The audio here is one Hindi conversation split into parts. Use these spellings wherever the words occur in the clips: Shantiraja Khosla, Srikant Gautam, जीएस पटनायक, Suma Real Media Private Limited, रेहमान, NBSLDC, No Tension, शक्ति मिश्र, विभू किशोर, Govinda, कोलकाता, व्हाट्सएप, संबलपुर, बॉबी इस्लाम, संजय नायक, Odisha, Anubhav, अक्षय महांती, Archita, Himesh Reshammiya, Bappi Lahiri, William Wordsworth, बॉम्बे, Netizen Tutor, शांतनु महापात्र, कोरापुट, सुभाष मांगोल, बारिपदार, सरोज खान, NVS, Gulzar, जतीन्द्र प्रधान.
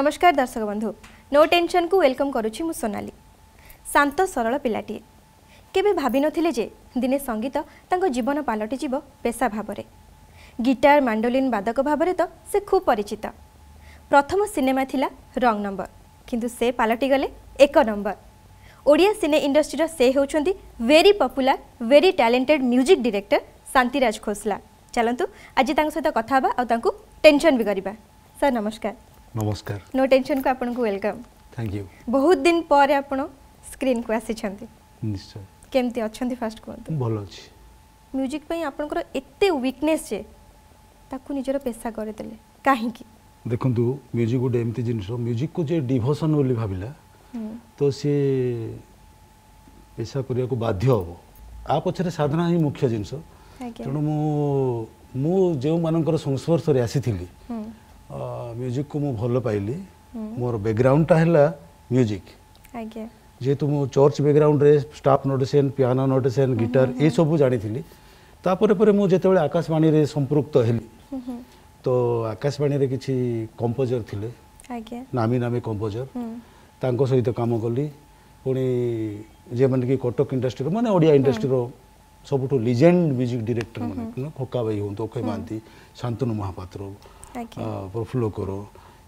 नमस्कार दर्शक बंधु, नो टेंशन को वेलकम करुच्ची मु सोनाली। शांत सरल पिलाटीए केबे भाबी नथिले जे दिने संगीत तांको जीवन पालटी जीवो पेशा भावरे। गिटार मांडोलिन वादक भावरे तो से खूब परिचित। प्रथम सिनेमा थिला रंग नंबर, किंतु से पालटी गले एक नंबर। ओडिया सिने इंडस्ट्री से होउछंती very popular very talented music director Shantiraj Khosla. चलंतु आज तांक सहित कथा हबा आ तांको टेंशन भी करिबा। सर नमस्कार। नमस्कार। नो टेंशन को आपन को वेलकम। Thank you. बहुत दिन पर आपन स्क्रीन को आसी छंती। निश्चय। केमती अछंती फास्ट कोंतु? भलो अछि। म्यूजिक पई आपन को एते वीकनेस छे ताकु निजरो पेशा करे देले काहे की? देखंतु म्यूजिक गुड एमती जिनसो म्यूजिक को जे डिवोशन ओली भाबिला तो से पेशा करिया को बाध्य होबो। आ पछरे साधना ही मुख्य जिनसो। तेणु मु जो मानकर संस्पर्श रे आसी थिली म्यूजिक को मु भल पाइली। मोर बैकग्राउंड है म्यूजिक। जेहेतु मु चर्च बैकग्राउंड रे staff notation piano notation guitar ये सब जानी थिली। तापर पर मु जेते बेले आकाशवाणी रे संपर्क हेली तो आकाशवाणी रे किछि कंपोजर थिले नामी नामी कंपोजर तांको सहित काम कली। पुणी जे मन की कटक इंडस्ट्री माने ओडिया इंडस्ट्री रो सबुठ लेजेंड म्यूजिक डायरेक्टर माने खोका भाई हों तो अक्षय महांती शांतनु महापात्र प्रफुल्ल करो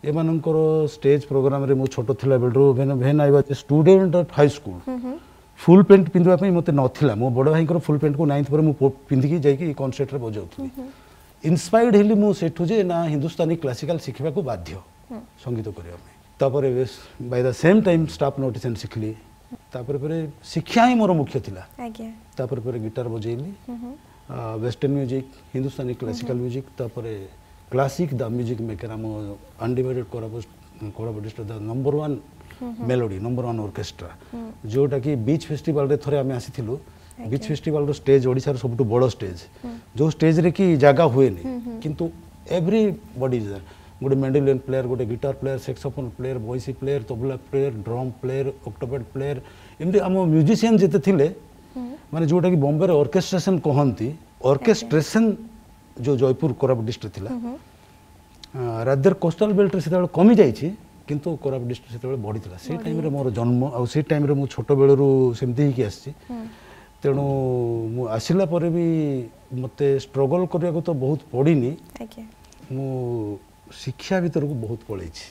एमानंकर स्टेज प्रोग्राम रे मु छोटो थिला बेलरो भेन आइवा student of high school full pant पिंदवा पे मते नथिला। मो बड़ भाई फुल पेंट को 9th पर मु पिंदी की जाई की कॉन्सर्ट रे बजाउथली। इंस्पायर्ड हेली मु सेठु जे ना हिंदुस्तानी क्लासिकल सिखबा को बाध्य संगीत करिया में। तापर by the same time staff notation सिखली। तापर पर शिक्षा ही मोर मुख्य थिला। तापर पर गिटार बजेली western music Hindustani classical music तापर क्लासिक द म्यूजिक मेकर आम अनडिवाइडेड कोलाबोरेटिस्ट the number 1 melody number 1 orchestra जोटा कि बीच फेस्टिवल रे थरे आमे आसीथिलु। बीच फेस्टिवल रो स्टेज ओडिसा रो सबटु बडो स्टेज जो स्टेज रे कि जागा होएनी किंतु everybody is there. Good mandolin player good guitar player saxophone player वॉइसी player tabla player drum player octopad player एमदे आम म्यूजिशियन जेते थिले माने जोटा कि बॉम्बे रे ऑर्केस्ट्रेशन कहंती। ऑर्केस्ट्रेशन जो जयपुर कोरापुट डिस्ट्रिक्ट थिला रादर कोस्टल बेल्ट रे सेता कमी जाईछि किंतु कोरापुट डिस्ट्रिक्ट सेता बढी थिला। से टाइम रे मोर जन्म आ से टाइम रे मु छोटो बेलरु सेमती ही कि आसी। तेणु मु आसिला परे भी मते स्ट्रगल करिया को तो बहुत पडिनी। मु शिक्षा भीतर को बहुत पळैछि।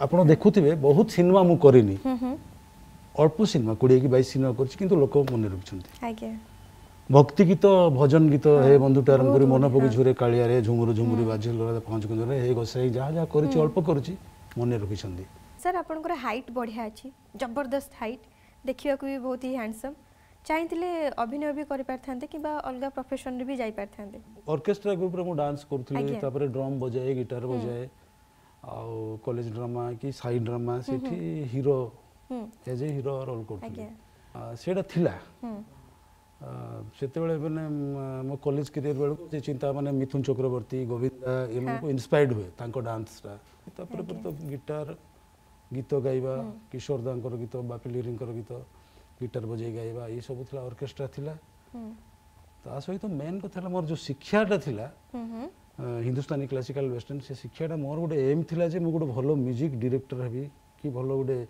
आपण देखुथिबे बहुत सिनेमा मु करिनी अल्प सिनेमा 20 कि 22 सिनेमा करछि किंतु लोक मन रखछन्ती। आज्ञा भक्ति गीत भजन गीत हे बंधुटा आरंभ करी मन पकु झुरे कालिया रे झुमुर झुमुरी बाजे लगा पंच कुंज रे हे गोसाई जा जा करछि अल्प करछि मन रखि छंदी। सर आपन को हाइट बढ़िया अछि जबरदस्त हाइट देखिया को भी बहुत ही हैंडसम चाहथिले अभिनय भी करि परथानते किबा अलगा प्रोफेशन रे भी जाई परथानते। ऑर्केस्ट्रा ग्रुप रे मु डांस करथले तापर ड्रम बजाए गिटार बजाए आ कॉलेज ड्रामा की साइड ड्रामा सेठी hero as a hero role करथले सेडा थिला। सेतेबेले माने मो कॉलेज करियर बेल को चिंता माने मिथुन चक्रवर्ती गोविंदा एमन को इंस्पायर्ड हुए तांको डांस रा। तापर पर तो गिटार गीत गाइबा किशोर दांकर गीत बापी लहरींकर गीत गिटार बजे गाइबा ये सब थिला ऑर्केस्ट्रा थिला। तो आ सहित मेन को थिला मोर जो शिक्षाटा थिला हिंदुस्तानी क्लासिकल वेस्टर्न से शिक्षाटा मोर गुडे एम थिला जे मो गुडे भलो म्यूजिक डायरेक्टर हेबी कि भलो गुडे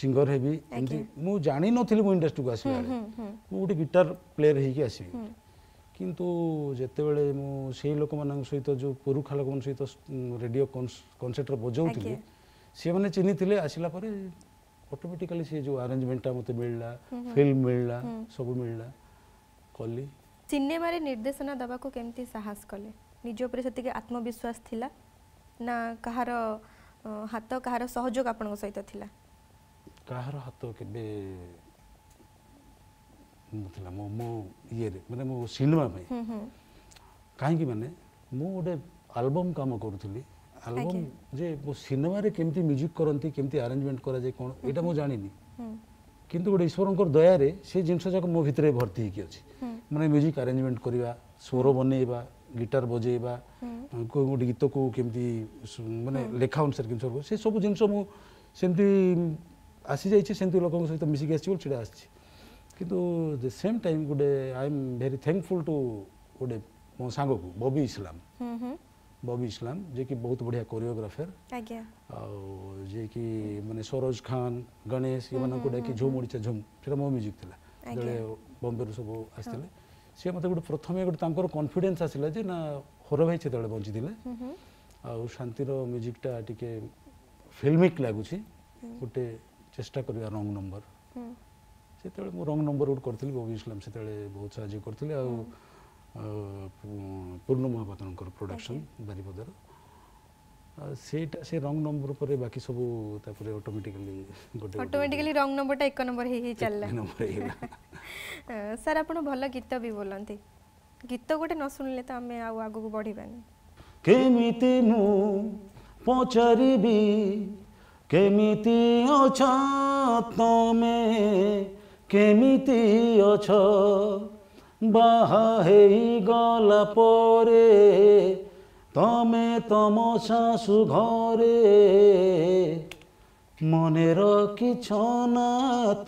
सिंगर हेबी। मु जानि नथिली मु इंडस्ट्री को आसी मु गुटे गिटार प्लेयर हे कि आसी किंतु जते बेले मु सेही लोक मानन सहित जो पुरुखा लोक मन सहित रेडियो कॉन्सर्ट बजाउथिले से माने चिन्हि थिले। आसीला पर ऑटोमेटिकली से जो अरेंजमेंटटा मते मिलला फिल्म मिलला सब मिलला कली। सिनेमा रे निर्देशना दबा को केमती साहस कले निज ऊपर सेति के आत्मविश्वास थिला ना कहार हात कहार सहयोग आपन सहित थिला? कहार हाथ केबे मतलब मो मो ये माने मो सिनेमा में काहे कि माने मो ओडे एल्बम काम करथली। एल्बम जे मो सिनेमा रे केमती म्यूजिक करंती केमती अरेंजमेंट करा जे कोन एटा मो जानिनी किंतु ओडे ईश्वरंकर दया रे से जिंस जक मो भितरे भर्ती हे कि अछि। माने म्यूजिक अरेंजमेंट करिवा स्वर बनेइबा गिटार बजेइबा कोइ गोडी गीत को केमती माने लेखा अनुसार किंसर को से सब जिंस मो सेमती आसी जाइए सेमती लोक सहित मिसिक आसटा किंतु द सेम टाइम गुडे I am very thankful to गोटे मो सांग को बबी इस्लाम बॉबी इस्लाम जे कि बहुत बढ़िया कोरियोग्राफर आज्ञा और जे कि माने सरोज खान गणेश ये मन को डाकी झुम उड़ीचा झुम सेटा मो म्यूजिक थिला जे बॉम्बे रु सब आस्थिले से मते गुड प्रथमे गुड तांकर कॉन्फिडेंस आसिला जे ना होरो भाई छेतळे बंजी दिले और शांति रो म्यूजिक टा टिके फिल्मिक लागुची गुटे चेष्टा करिया रॉन्ग नंबर सेतळे मो रॉन्ग नंबर उड करथिली बॉबी इस्लाम सेतळे बहुत साहाय्य करथिले और पूर्ण महापात्र प्रोडक्शन बारिपदार से रंग नंबर पर बाकी सब ऑटोमेटिकली रंग नंबर टा एक नंबर हे चलला। सर आपण भल गीत भी बोलंती गीत गोटे न सुनले त हमें आ आगु को बढ़ीबानी केमिति मु पचरीबी केमिति अछ तमे केमिति अछ बाहा हेई गला परे तमे तम शाशु घरे मने रखिछ ना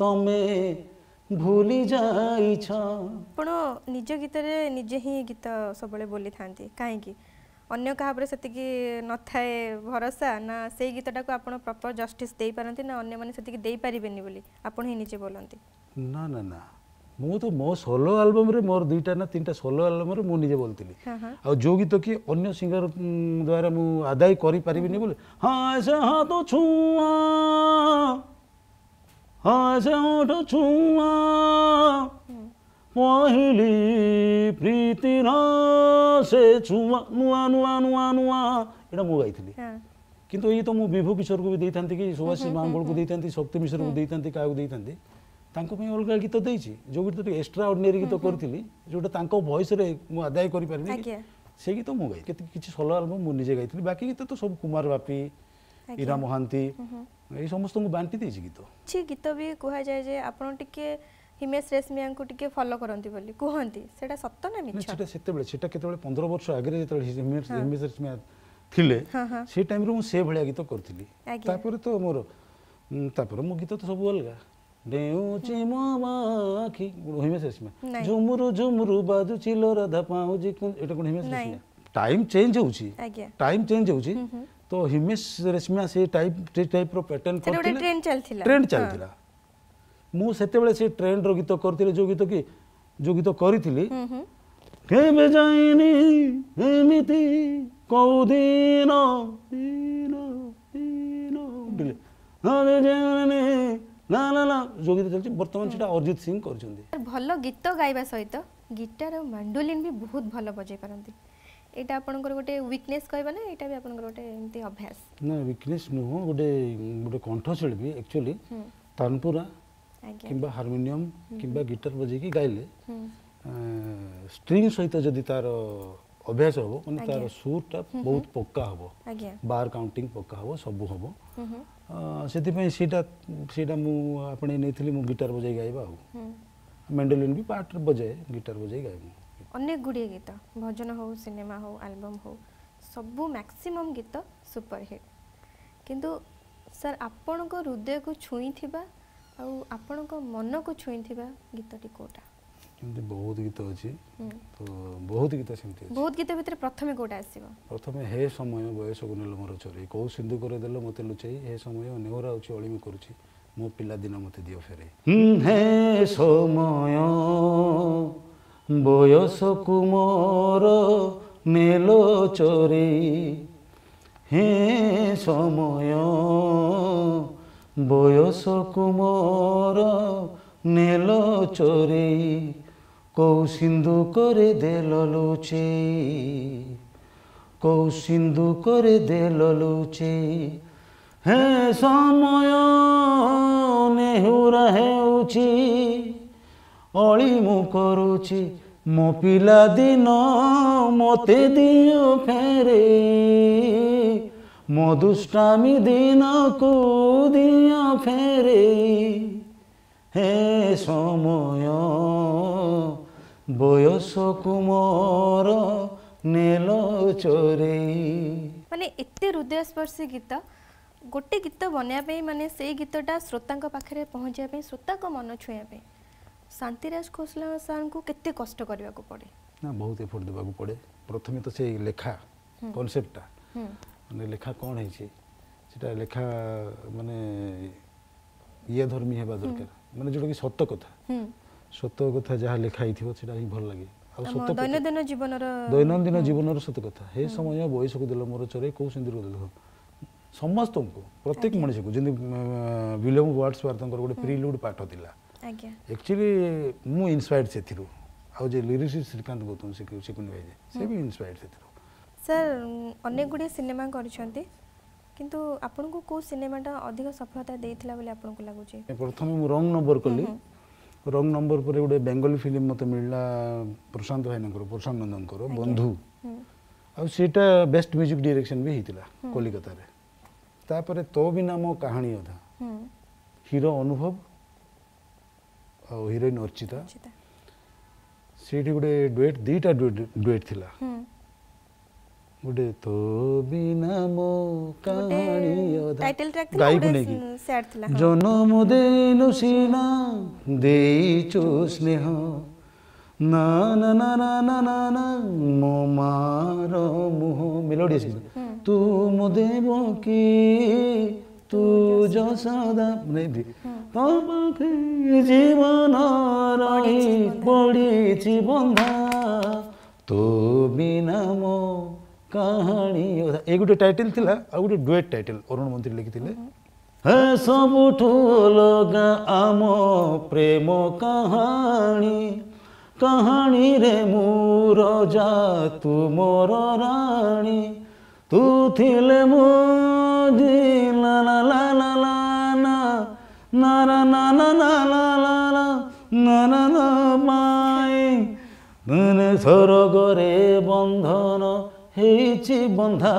तमे भूली जाइछ पण निज गीत रे निजे ही गीत सबले बोली थांती काहे की अन्य कहा पर सेति की न थाए भरोसा ना सेई गीतटा को आपण प्रॉपर जस्टिस देई पारंती ना अन्य माने सेति की देई परिबेनी बोली आपण ही निजे बोलंती ना ना ना मु तो मो सोलो आलबम रे मोर दुईटा ना तीनटा सोलो आलबम रे मु निजे बोलतिली आ जो गीत कि अन्य सिंगर द्वारा मु आदाय करि परिबिनी बोले हाय से हाथ छुआ हाय से ओठ छुआ पहिली प्रीति न से छुआ नुआ नुआ नुआ नुआ एटा मु गाइथिली किंतु ई तो मु विभू किशोर को भी देइथांती कि सुभाष मांगोल को देइथांती शक्ति मिश्र को देइथांती कायु देइथांती तांको में अलग गीत देछि जो गीत तो एक्स्ट्रा ऑर्डिनरी गीत करथिली जोटा तांको वॉइस रे मु आदाय करि पारिनी आज्ञा से गीत मु गाइ केति किछि सोलो एल्बम मु निजे गाइथिली बाकी गीत तो सब कुमार बापी हीरा मोहंती ए समस्त मु बांटी देछि गीत छी गीत भी कोहा जाय जे आपण टिके हिमेश रेशमिया को टिके फॉलो करंती बोली कोहंती सेटा सत्य ना मिछ सेटा सेतेबेले सेटा केतेबेले 15 वर्ष आगे जेतेबेले हिमेश रेशमिया थिले से टाइम रे मु से भलिया गीत करथिली तापर तो मोर तापर मु गीत तो सब अलगा झुमुरु झुमुरु बाजू चिलो राधा पाउजी टाइम चेंज होउची तो हिमेश रेशमिया से टाइप रो पैटर्न ट्रेंड चलथिला मु सेते बेले से ट्रेंड रो गीत करथिले जो गीत करथिली केबे जाइनी एमिति कोदिनो दिनो दिनो बिले हाले जाने ना ना ना जो गीत चलछि वर्तमान सेटा अर्जित सिंह करछन्ती भलो गीत गाइबा सहित गिटार और मैंडोलिन भी बहुत भलो बजाई परंती एटा आपनकर गोटे वीकनेस कहबा ना एटा भी आपनकर गोटे एंती अभ्यास ना वीकनेस नु गोटे कंठशिल भी एक्चुअली तानपुरा किबा हारमोनियम किबा गिटार बजे की गाइले स्ट्रिंग सहित जदी तार अभ्यास हो माने तार सुरटा बहुत पक्का हो बार काउंटिंग पक्का हो सब हो सेटा मु आपने नेथिली मु गिटार बजाई गाइबा मेंडोलिन भी पार्ट बजाए गिटार बजाई गाइबा अनेक गुडी गीत भजन हो सिनेमा हो एल्बम हो सब मैक्सिमम गीत सुपर हिट किंतु सर आपण को हृदय को छुई थिबा और आपण को मन को छुई थिबा गीत टी कोटा हमते बहुत गीत अछि तो बहुत गीत सेमते अछि बहुत गीत भीतर प्रथमे कोटा आसीबो प्रथमे हे समय बयस गुनेल मोर चोरी को सिंधु करे देलो मते लुचाई हे समय नेहरा उछि ओळीमे करूछि मो पिला दिन मते दियो फेरे हे समय बयस कुमोर नेलो चोरी हे समय बयस कुमोर नेलो चोरी कौसिंधु करे देल लुचे कौसिंधु करे देल लुचे हे समय नेहुरा हेउची ओली मु करूची मो पिला दिन मते दियो फेरे मो दुष्टामी दिन को दियो फेरे हे समय बयस कुमार नेल चोरे माने एते हृदय स्पर्शी गीत गोटे गीत बनया पे माने से गीतटा श्रोता पाखे पहुँचा श्रोता को मन छुएं शांतिराज खोसला सर को केते कष्ट करने को पड़े ना बहुत एफर्ट देवा को पड़े प्रथमे तो से लेखा कनसेप्टा माने लेखा कौन है लेखा माने ये धर्मी है दरकार माने जोटा कि सत कथा जहाँ लेखाई थोड़ा ही भल लगे दैनंदिन जीवन सत कथा हे समय बयस को दिल मोर चोरे कौ सिंदूर को दिल समस्त को प्रत्येक मनीष को जमी विलियम वर्ड्सवर्थ गोटे प्रिलुड पाठ था एक्चुअली मु इंस्पायर्ड से लिरिक्स श्रीकांत गौतम सिकुन भाई से भी इंस्पायर्ड से सर अनेक गुड़े सिनेमा करछंती किंतु आपन को को सिनेमाटा अधिक सफलता देथिला बोले आपन को लागो जे प्रथम मु रंग नंबर कली रंग नंबर पर गुड़े बेंगली फिल्म मते मिलला प्रशांत भाई नंकर प्रशांत नंदन कर बंधु आ सेटा बेस्ट म्यूजिक डायरेक्शन भी हितला कोलकाता रे तापर तो भी नाम कहानी अधा हीरो अनुभव और हीरोइन अर्चिता सेठी गुड़े डुएट दीटा डुएट थिला गुडे तो बिना मो कहानी टाइटल ट्रैक थी सैड थला जन्म देनु सीना देइचो स्नेह ना ना ना ना ना ना मो मारो मुह मेलोडी सी तू मो देबो की तू जो सदा नहीं तो बाकी जीवन रही बड़ी ची बंधा तो बिना मो कहानी एक गोटे टाइटल थिला आ गोटे डुएट टाइटल अरुण मंत्री लिखी है सबुठो लगा आम प्रेम कहानी कहानी रे मोर जा तू मोर रानी तू थिले मो ला ला ला ला ला ना ना ना ना ना ना ना ना ना ना ना माय सरग रे बंधन हेची बंधा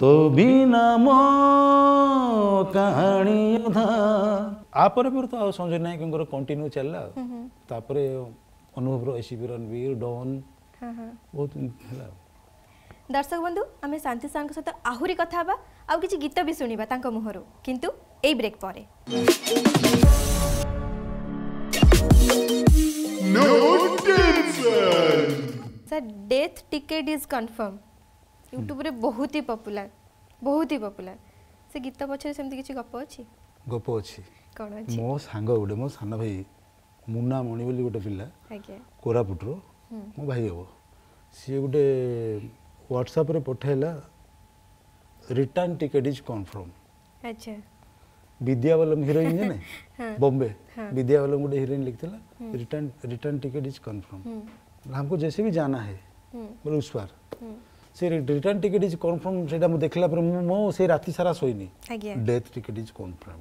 तो बिना मो कहानी अधा आपरे पर तो संजय नायक कंटिन्यू चलला तापर अनुभव एसीबी रणवीर डॉन बहुत दर्शक बंधु आम शांति सार सहित आहरी कथा आउ किसी गीत भी शुणा तांको मुहर किंतु ए ब्रेक परे sir death ticket is confirm YouTube रे बहुत ही पॉपुलर से गीत पछरे सेमति किछि गप अछि कोन अछि मो सांग गुडे मो सान भाई मुन्ना मणि बोली गुटे पिल्ला आज्ञा कोरापुट रो मो भाई हो से गुटे व्हाट्सएप रे पठेला रिटर्न टिकेट इज कन्फर्म अच्छा विद्यावलम हीरोइन जे ने बॉम्बे विद्यावलम गुटे हीरोइन लिखथिला रिटर्न टिकेट इज कन्फर्म हमको जैसे भी जाना है बोले उस बार से रिटर्न टिकेट इज कन्फर्म सेटा मु देखला पर मो से राती सारा सोइनी डेथ टिकेट इज कन्फर्म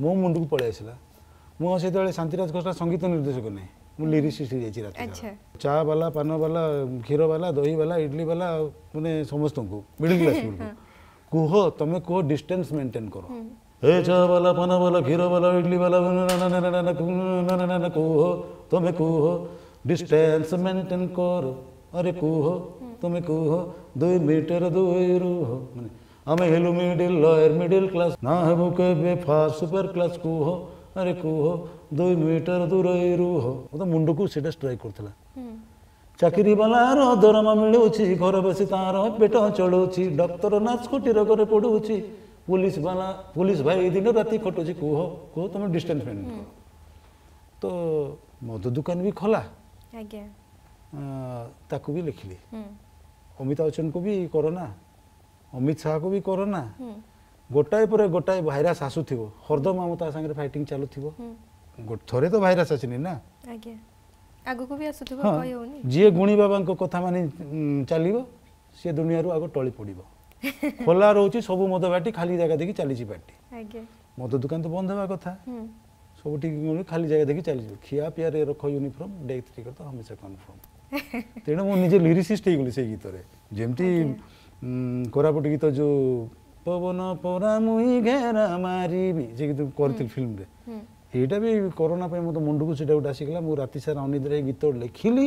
मो मुंडु को पळे आइसला मो से तळे शांतिराज खोसला संगीत निर्देशक ने मु लिरिक्स से जाई राती अच्छा चा वाला पान वाला खीर वाला दही वाला इडली वाला माने समस्त को मिडिल क्लास को कहो तमे को डिस्टेंस मेंटेन करो ए चा वाला पान वाला खीर वाला इडली वाला ना ना ना ना ना कहो तमे कहो डिस्टेंस मेंटेन करो अरे कुह तुम कुह 2 मीटर दूर रहो माने हमें hello middle lower middle class ना है वो के फास्ट सुपर क्लास कुह अरे कुह 2 मीटर दूर रहो तो मुंडू को सीधा स्ट्राइक करथला चाकरी वाला रो दरमा मिलुची घर बसी तार पेट चलुची डॉक्टर नाच कोटी रोग रे पडुची पुलिस वाला पुलिस भाई दिन रात खटुची कुह को तुम डिस्टेंस मेंटेन करो तो मद दुकान भी खोला ताकू भी लिखली अमिताभ बच्चन को भी कोरोना अमित शाह को भी कोरोना गोटाए पर गोटाए भाइरस आसु थी हरदम आम ता संगे फाइटिंग चालू थी थे तो भाइरस आसनी ना आगु को भी आसु थी कोई होनी जे गुणी बाबा को कथा माने चलिबो से दुनिया रु आगो टळी पड़िबो खोला रहउची सब मद बाटी खाली जगह देखि चली छी बाटी आगे मद दुकान तो बंद होबा कथा सब ठीक खाली जगह देखी चलो खिया पिया रे रख यूनिफॉर्म डेथ टिकेट तो हमेशा कन्फर्म तेना मो निजे लिरिसिस्ट हे गली से गीत रे जेमती कोरापुट गीत जो पवन परा मुई घेरा मारीबी जे गीत करथि फिल्म रे एटा भी कोरोना पे मो तो मुंडू को सेटा उडासी गेला मो राती सारा अनिद्र रे गीत लिखिली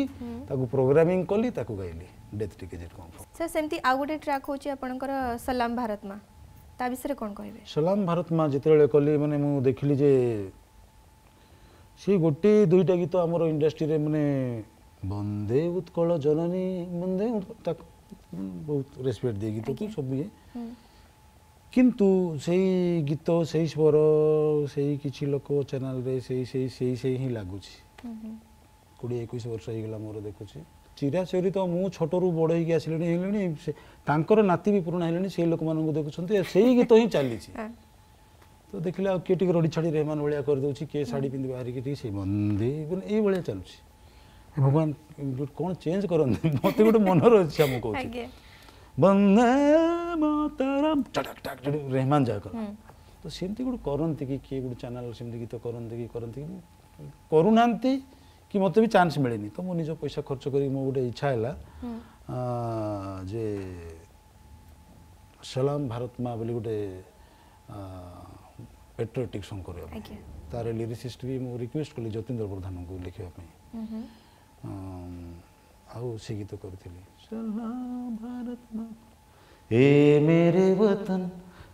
ताकू प्रोग्रामिंग कली ताकू गाइली डेथ टिकेट कन्फर्म सर सेमती आ गोटे ट्रैक होची आपनकर सलाम भारत मां ता बिषय रे कोन कहबे सलाम भारत मां जेतेले कली माने मो देखिली जे सी गोटे दुईटा गीत आम इंडस्ट्री रे माने बंदे उत्कल जननी बंदे बहुत रेस्पेक्ट दिए गीत को सब ये किंतु से गीत से स्वर से किसी लोक चैनल रे से ही लगुच 20-21 वर्ष होगा मोर देखुचे चिरा चोरी तो मु छोटू बड़ी आसकर नाती भी पुराणा है से लोक मान देखुं से गीत ही चली तो देखिले आ किए रड़ी छाड़ी रेहमान भाया करदे किए शाढ़ी पिंधि बाहर से बंदी ये भाया चलुच भगवान कौन चेंज करते मत गोटे मनोर अच्छे आम कहे बंदे मातरम टक रेहमान जा कर तो सेमती गोटे करती कि किए गोटे चैनल सेमती गीत करती करूना कि मत भी चान्स मिले तो मो निज पैसा खर्च कर मो गोटे इच्छा है जे सलाम भारत माँ बोली गोटे पेट्रियोटिक सॉन्ग कर तार लिरिसिस्ट भी मो रिक्वेस्ट कली जतीन्द्र प्रधान को लिखापी आओ से गीत करी सलाम भारत माँ ए मेरे वतन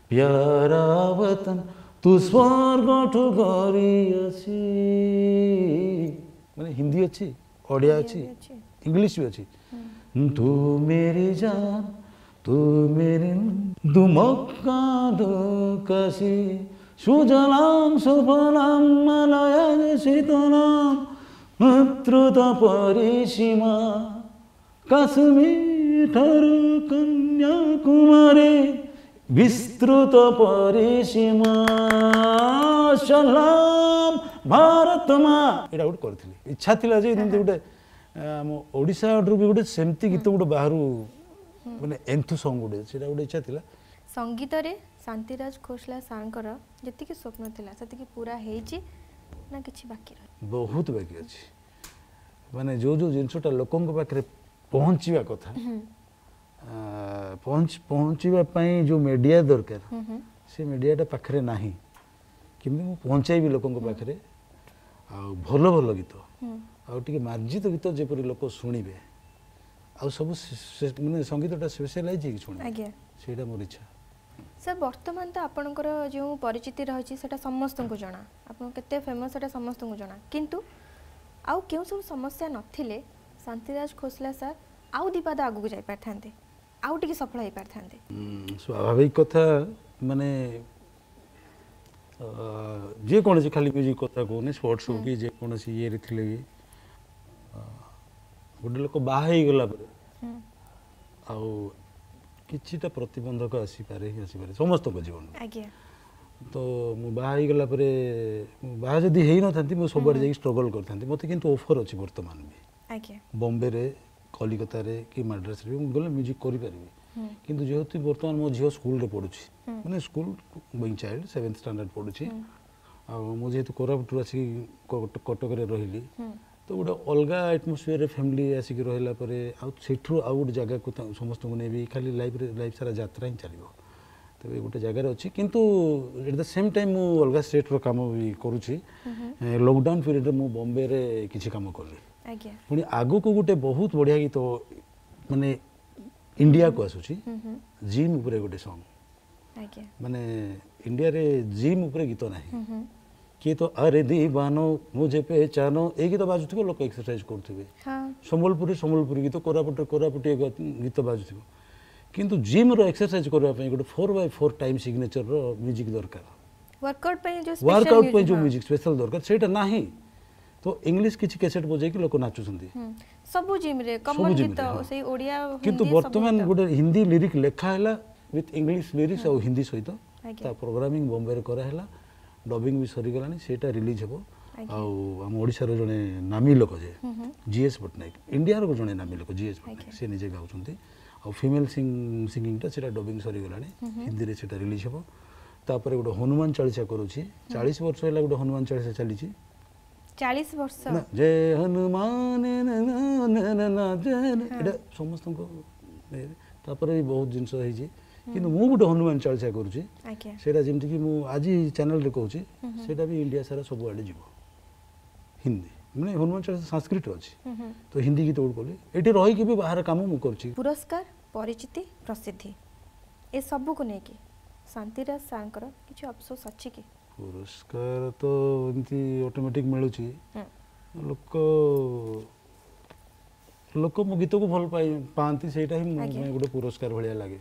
प्यारा वतन तू स्वर्ग ठू गरी आसी मैंने हिंदी अच्छी ओडिया अच्छी इंग्लिश भी अच्छी तू मेरी जान तू मेरी दुमक्का दुकसी सुजलाम सुफलाम मलयज शीतलाम मातृता परिसीमा काश्मीर कन्याकुमारी विस्तृत परिसीमा सलाम भारत माँ ये आउट करथिले इच्छा थिला जे एंती गुटे हम ओडिसा आउटर भी गुटे सेमती गीत गुटे बाहरु माने एंथु सॉन्ग गुटे सेटा गुटे इच्छा थिला संगीत रे शांतिराज खोसला सांकर जति के स्वप्न थिला सति के पूरा हेई छी ना किछि बाकी रह बहुत बाकी अछि माने जो जो जिनसटा लोकंग पाखरे पहुँचीबा कथा पहुँचीबा पई जो मीडिया दरकार से मीडियाटा पाखरे नाही किमि मु पहुँचाइबी लोकंग पाखरे भल भल गीत आगे मार्जित गीत जपरी लोक शुणे आ सब मैंने संगीत स्पेशलाइज हो सही मोर इच्छा सर बर्तमान तो आपणकर जो परिचिति रही समस्त को जना आपे फेमस से समस्त को जना किंतु आउ क्यों सब समस्या नथिले शांतिराज खोसला सर आउ दिपाद आगू जाई पार थांते आउ टिके सफल हो पार थांते स्वाभाविक कथा माने जे कौन खाली म्यूजिक कथा कहने स्पोर्ट्स हो कि जेकोसी से ये भी गोटे लोक बागला आटा प्रतिबंधक आसपे समस्त जीवन तो मुझला बाहर जदि हो न था सब आड़े जा स्ट्रगल करते मत कि ऑफर अच्छी बर्तमान भी बॉम्बे कलिकता कि मद्रास गले म्यूजिक कर किंतु जेहेतु बर्तमान मो झील स्कूल पढ़ुची मैंने school going child seventh standard पढ़ुची मो जेहेतु कोरापुट आसिक कटक रही तो गोटे अलग एटमोस्फियर फैमिली आसिक रहा गोटे जगह को समस्त को नहीं खाली लाइफ सारा यात्रा ही चलो तेज गोटे जगार अच्छी किंतु एट द सेम टाइम मु अलग स्टेट काम भी करुच्ची लॉकडाउन पीरियड मु बॉम्बे किसी काम कली पुणी आग को गोटे बहुत बढ़िया गीत मानने इंडिया को आसूची जिम उपरे गोटे सॉन्ग माने इंडिया रे जिम उपरे गीत ना किए तो अरे दीवानो मुझे पहचानो ये गीत बाजुथ लोक एक्सरसाइज करुवे संबलपुर संबलपुर गीत कोरापुट कोरापुट गीत बाजुथ किंतु जिम रो एक्सरसाइज करबा पई गोटे 4x4 टाइम सिग्नेचर रो म्यूजिक दरकार वर्कआउट पई जो म्यूजिक स्पेशल दरकार सेटा नाही तो इंग्लिश किछि कैसेट बजे कि लोक नाचुसंती सब जिम रे कॉमन गीत से ओडिया किंतु वर्तमान गोटे हिंदी लिरिक लेखा हैला विथ इंग्लिश लिरिक्स और हिंदी सहित ता प्रोग्रामिंग बॉम्बे रे करा हैला डबिंग भी सरी गलानी सेटा रिलीज हबो आ हम ओडिसा रो जने नामी लोक जे जीएस पटनायक इंडिया रो जने नामी लोक जीएस पटनायक से निजे गाउचंती और फीमेल सिंगिंग ता सेटा डबिंग सरी गलानी हिंदी रे सेटा रिलीज हबो तापर गोटे हनुमान चालीसा करूची 40 वर्ष हैला गोटे हनुमान चालीसा चलीची 40 वर्ष जय हनुमान समस्त बहुत जिनस मु गोटे हनुमान चालीसा करमती आज चैनल कहूँ से इंडिया सारा सब आड़े जीव हिंदी मैंने हनुमान चालीसा संस्कृत अच्छी तो हिंदी गीत गोटे कली ये रहीकि भी बाहर कम मुझे पुरस्कार परिचिति प्रसिद्धि ए सब को लेकिन शांतिराज सार कि अफसोस अच्छी कि पुरस्कार तो एमती ऑटोमेटिक मिलूँ लोक लोक मो गीत को भल पाती से गोटे पुरस्कार भाया लगे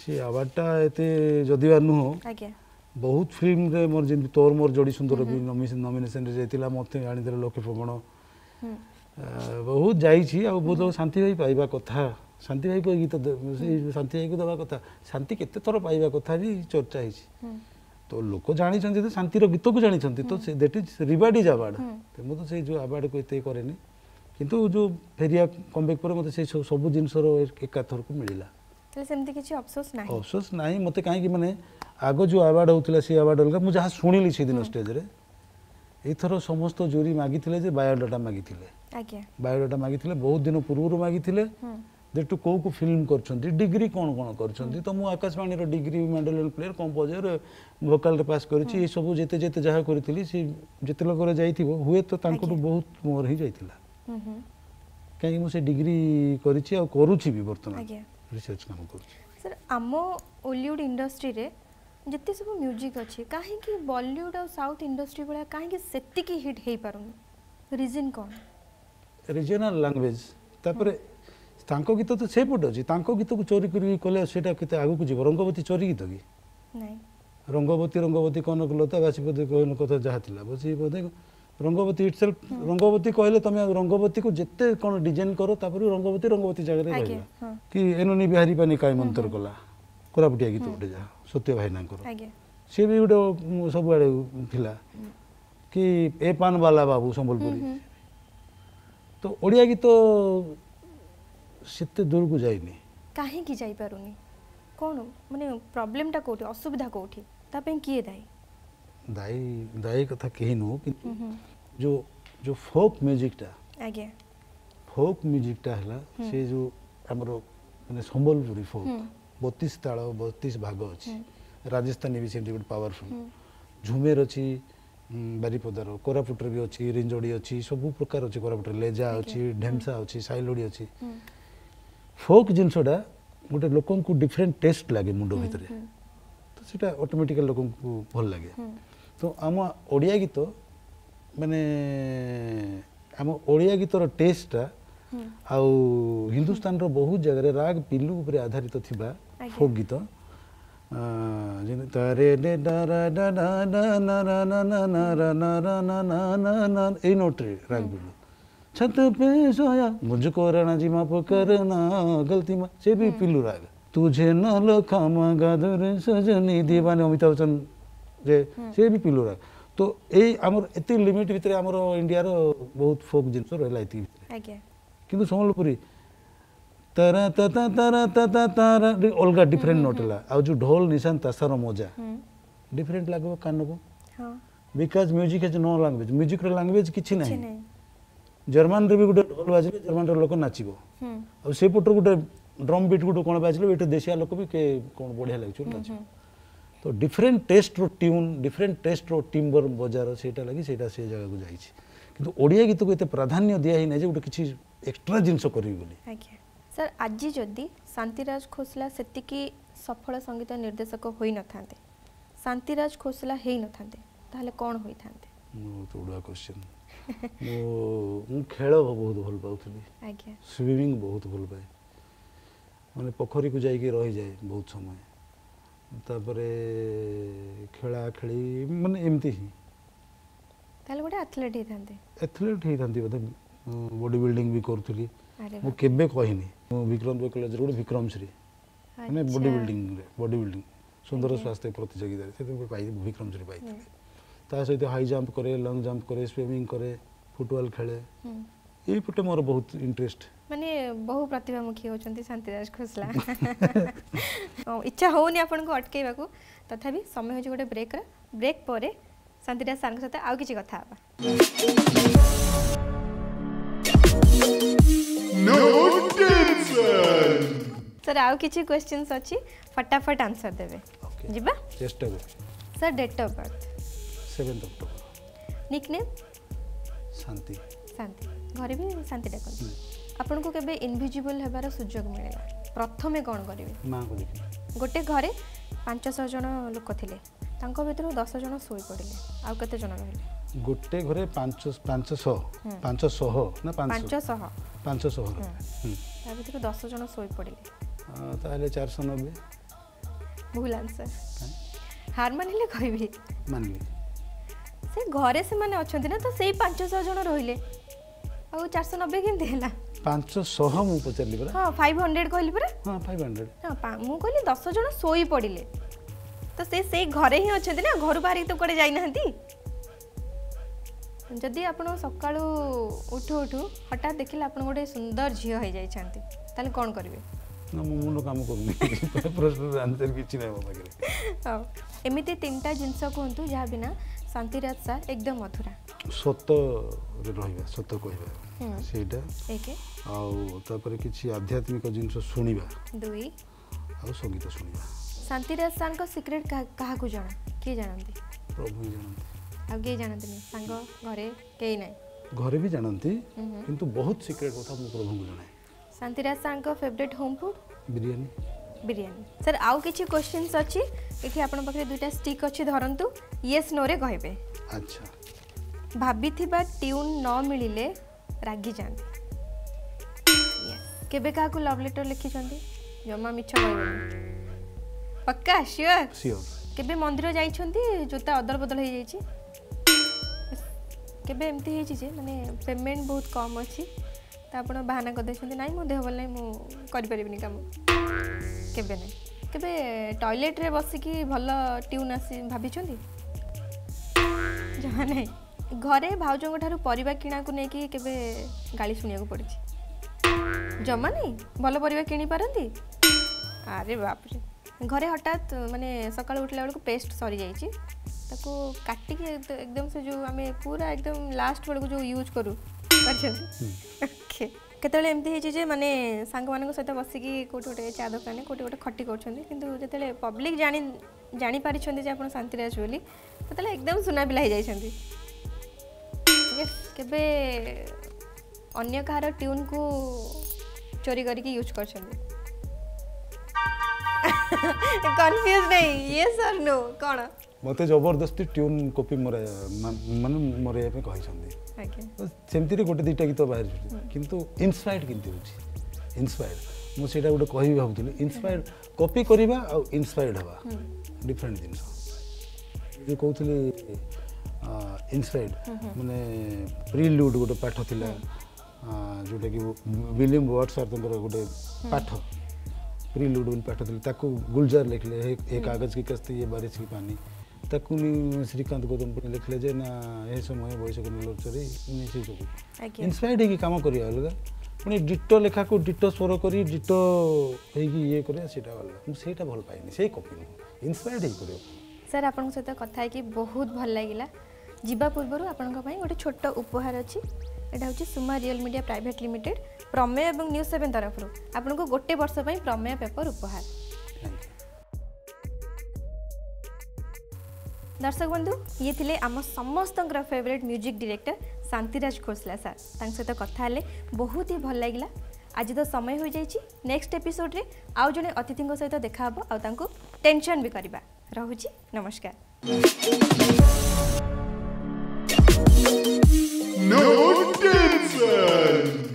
सी आवार्डा एत जदि नुह बहुत फिल्म रे मोर जन तोर मोर जोड़ी सुंदर भी नॉमिनेशन रे जैतिला मते गाणी दे लोके प्रमाण बहुत जाई छी आ बहुत शांति भाई पाइबा कथा शांति भाई को गीत शांति भाई को दबा कथा शांति केते थोर पाइबा कथा भी चर्चा है छी तो लोक जानी छन जे शांति रो गीत को जानी छन तो that is reward is award ते मु तो से जो अवार्ड को इते करेनी किंतु जो फेरिया कमबैक पर मते से सब जिंस रो एकाथर को मिलिला तो सेमति किछि अफसोस नाही मते काहे कि माने आगो जो अवार्ड होता से अवार्ड अलग मुझे शुणी से दिन स्टेज रे एथर समस्त जोरी मागिते बायोडाटा मागिते बायोडाटा मागिते बहुत दिन पूर्व मागिते देखू कौ को फिल्म कर डिग्री कौन कौन कर तो मुझे Akashvani degree mandolin player composer Bhokaal pass करी सब जिते जिते जहाँ करी जिते लोक जाइए हुए तो बहुत मोर ही जाता कहीं मुझे डिग्री करी बर्तमान रिसर्च काम कर आम हॉलीवुड इंडस्ट्री जिते सब म्यूजिक अच्छे कहीं बॉलीवुड और साउथ इंडस्ट्री भाई कहीं से हिट हो पार रिजन कौन रिजनल लैंग्वेज तापर गीत तो सेपट अच्छी गीत को चोरी करके आगू जीव रंगवती चोरी गीत कि रंगवती रंगवती कनकलता बासीपति कहन कथा जहाँ था बासीपति रंगवती इटसेल्फ रंगवती कहले तुम रंगवती को जिते कौन डिजाइन करो तापर रंगवती रंगवती जगह रहा कि एनोनी बिहारी पानी काय मंत्र कला कोरापुटिया गीत गोटे जहाँ सत्य भाईना सी भी गोटे सब आड़े कि ए पान बाला बाबू संबलपुरी तो ओडिया गीत से दूर को जाइनी कहीं जाई पारुनी कौन माने प्रॉब्लम टा कोठी असुविधा कोठी ता पे किए दाई दाई दाई कथा कही नो किंतु जो जो फोक म्यूजिक टा आगे फोक म्यूजिक टा हला से जो हमरो माने संबलपुरी फोक 32 ताल 32 भाग अच्छी राजस्थानी भी सेमती गोटे पावरफुल झुमेर अच्छी बारिपदार कोरापुटर भी अच्छी रिंजोड़ी अच्छी सब प्रकार अच्छी कोरापुटर लेजा अच्छी ढेमसा अच्छी साइलोड़ी अच्छी फोक जिनसटा गोटे लोक डिफरेन्ट टेस्ट लगे मुंड भितर तो सीटा ऑटोमेटिकल लोक भल लगे तो आम ओडिया गीत माने आम ओडिया गीतर टेस्टा आउ हिंदुस्तान रो बहुत जगह राग पिल्लू ऊपर आधारित थिबा फोक गीत जेने तारे ने डरा डना ना ना ना ना ना ना ना ना ना ए नोट रे राग पिल्लू छत पे सोया मुझको रणा जी माफ करना गलती मा से भी पिल्लू राग तुझे न लखा मांगा दरे सजनी दीवाने अमिताभ बच्चन रे से भी पिल्लू राग तो ए हमर एते लिमिट भीतर हमर इंडिया रो बहुत फोक जिंस रहला इति आगे किंतु संबलपुरी तरा तता तरा तता तारा अलग डिफरेन्ट नोटला आ जो ढोल निशान तासार मजा डिफरेन्ट लागो कान को because music is no language music रो लैंग्वेज किछि नाही जर्मन रे भी गुटे ढोल बाजले जर्मन रो लोक नाचिबो आ से पुटर गुटे ड्रम बीट गुटे कोन बाजले एटा देशिया लोक भी के कोन बढ़िया लागछु नाच तो डिफरेन्ट टेस्ट रो ट्यून डिफरेन्ट टेस्ट रो टिम्बर बजार सेटा लागि सेटा से जगह को जाई छी किंतु ओडिया गीत को एते प्राधान्य दिया ही नै जे गुटे किछि एक्स्ट्रा जिनसो करी बोली सर आज जदि शांतिराज खोसला सेतिकी सफल संगीत निर्देशक होई न थाते शांतिराज खोसला हेई न थाते ताहले कोन होई थाते मो तोडा क्वेश्चन मो खेल बहुत भल पाउथली आज्ञा स्विमिंग बहुत भल पाए माने पोखरी को जाई के रही जाए बहुत समय तापरे खेला खेली माने एमती ही ताले बडा एथलीट हेई थाते बद बॉडी बिल्डिंग भी करूली मु केबे कहनी विक्रम कॉलेज रोड विक्रम श्री माने बॉडी बिल्डिंग सुंदर स्वास्थ्य प्रतियोगिता से पाई विक्रम श्री पाई ता सहित हाई जंप करे लॉन्ग जंप करे स्विमिंग करे फुटबॉल खेले एई पटे मोर बहुत इंटरेस्ट माने बहु प्रतिभा मुखी होचंती शांतिराज खोसला इच्छा होनी आपन को अटकेबा को तथापि समय हो जे गोटे ब्रेक रे ब्रेक परे शांतिराज सर के साथ आउ किछि कथा आबा No tension. सर आउ किछि क्वेश्चनस अछि फटाफट आंसर देबे जीबा चेष्टा कर sir date of birth 7 October nickname Shanti Shanti घरे भी शांति डाकन आपन को केबे इनविजिबल हेबार सुजोग मिलेला प्रथमे कोन करबे मां को देखि गोटे घरे 500 जन लोक थिले तांको भितरु 10 जन सोई पड़िले आउ कते जन रहले गोटे घरे दस जन सोई पड़े 490 भूल आंसर हार मानिले कहबी मानली से घरे से माने अछथि ना तो सेई 500 जन रहिले आ 490 केम देला 500 मु पचरली बरा हां 500 कहली बरा हां 500 हां मु कहली 10 जन सोई पड़िले तो से सेई घरे ही अछथि ना घर बारी तो कोडे जाई नाहंती जदी आपण सकाळू उठु उठु हटा देखिला आपण गोडे सुंदर झियो होई जाई छांती ताले कोन करबे ना मु मुलो काम करनी प्रश्न आंसर किछि नै मो लागले हां एमिते तीनटा जिंस कोंतु जा बिना शांतिराज सर एकदम मथुरा सत्य रहिबा सत्य कहिबा सेटा एके आउ तापर किछि आध्यात्मिक जिंस सुनिबा दुई आउ संगीत सुनिबा शांतिराज सर को सीक्रेट कहा को जाना के जानंती प्रभु जानंती आ के जानंती नै संग घरे केई नै घरे भी जानंती किंतु बहुत सीक्रेट कथा मु प्रभु को जानै शांतिराज सर को favourite home food biryani biryani sir आउ किछि क्वेश्चंस अछि एठी आपन पखरे दुटा स्टिक अछि धरंतु यस नो रे कहबे अच्छा भाबी थिबा ट्यून न मिलिले रागी जानती यस केबे का को लव लेटर लिखि चंदी जम्मा मिछ कहबे पक्का श्योर श्योर केबे मंदिर जाई छंती जोता अदर बदल हे जाई छि केबे एम्ति हे छि जे माने पेमेंट बहुत कम अछि त आपन बहाना कर दे छंती नाही मो देह बल नाही मो करि परिबिनी काम केबे नै केबे टॉयलेट रे बस की भल ट्यून आसी भाबी छंदी जहा नै घरे भाउजंग ठारु परिवा किणा को नै की केबे गाली सुनिया को पड़छि जम्मा नै भल परिवा किणी पारंती अरे बाप रे घरे हटात माने सकाळ उठला बेल को पेस्ट सरी जाई छि ताको काटि के एकदम से जो हमें पूरा एकदम लास्ट बेल को जो यूज करू ओके केतले एमती हे जे माने सांग मान को सहित बसी की कोट कोटे चा दुकान कोटे कोटे खट्टी करछन किंतु जतले पब्लिक जानि जानि पारि छन जे आपण शांतिराज बोली ततले एकदम सुना बिलाई जाय छन यस केबे अन्य कार ट्यून को चोरी करी के यूज करछन कंफ्यूज नहीं यस और नो कोन मते जबरदस्ती ट्यून कॉपी मरे मन मरे पे कहि छन सेमती गोटे दुटा गीत बाहर किंतु इन्स्पायर्ड किंतु इन्स्पायर्ड मुझे गोटे कह भावुली इन्स्पायर्ड कॉपी करवा आउ इन्स्पायर्ड हवा डिफरेंट जिनस ये कहते इन्स्पायर्ड माने प्रिल्यूड गोटे पाठ थिला जोटा कि विलियम वर्ड्सवर्थ गोटे पाठ प्रिल्यूड बोली पाठ थी ताकू गुलजार लिखले एक कागज की कश्ती ये बारिश की पानी तकुनी श्रीकांत गौतम पुणी लिखले जे ना ए समय बयस को लचरी निसी जो इन्स्पायर्ड की काम करिया अलगा पुणी डिटो लेखा को डिटो स्वर करी डिटो हे की ये करे सेटा वाला मु सेटा भल पाइनी सेई कॉपी इन्स्पायर्ड ही करियो सर आपन सहित कथा है कि बहुत भल लागिला जीवा पूर्वरु आपन को पई गोटे छोट उपहार अछि एटा होची सुमा रियल मीडिया प्राइवेट लिमिटेड प्रमेय एवं न्यूज़ 7 तरफ रु आपन को गोटे वर्ष पई प्रमेय पेपर उपहार दर्शक बंधु ये थिले आम समस्त favourite music director Shantiraj Khosla sir तांग सहित कथा हेले बहुत ही भल लागिला आज तो समय हो जाइछि नेक्स्ट एपिसोड रे आउ जने अतिथि सहित देखा हबो आउ तांको टेंशन भी करबा रहुछि नमस्कार